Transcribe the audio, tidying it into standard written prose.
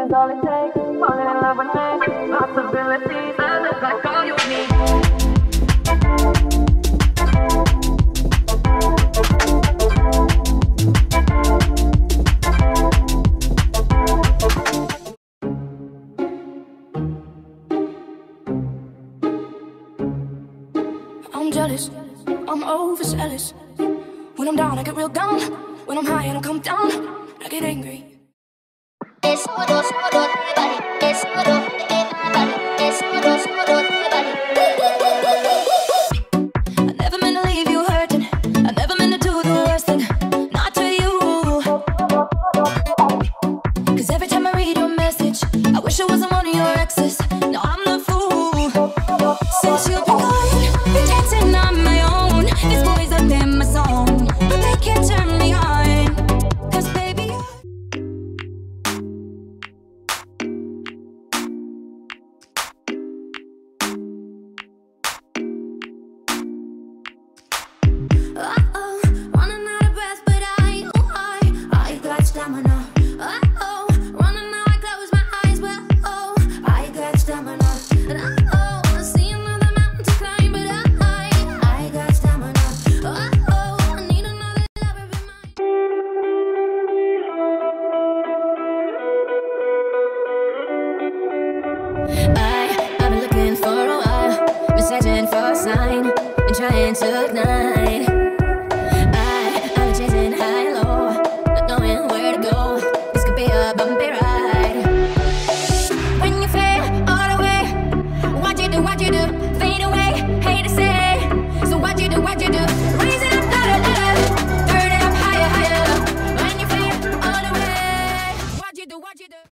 is all it takes. Falling in love with me, possibilities, I look like all you need. I'm jealous, I'm overzealous. When I'm down, I get real down. When I'm high, I don't come down. I get angry. I never meant to leave you hurting. I never meant to do the worst thing, not to you. Cause every time I read your message, I wish I wasn't one of your exes. Now I'm the fool. Since you've been gone, been dancing on my own. These boys up in my song, but they can't turn me on. Cause baby, uh-oh, running out of breath, but I got stamina. Uh-oh, running out, I close my eyes, but oh, I got stamina. And I see another mountain to climb, but I got stamina. Oh, I need another lover be mine. I've been looking for a while, been searching for a sign, been trying to ignite.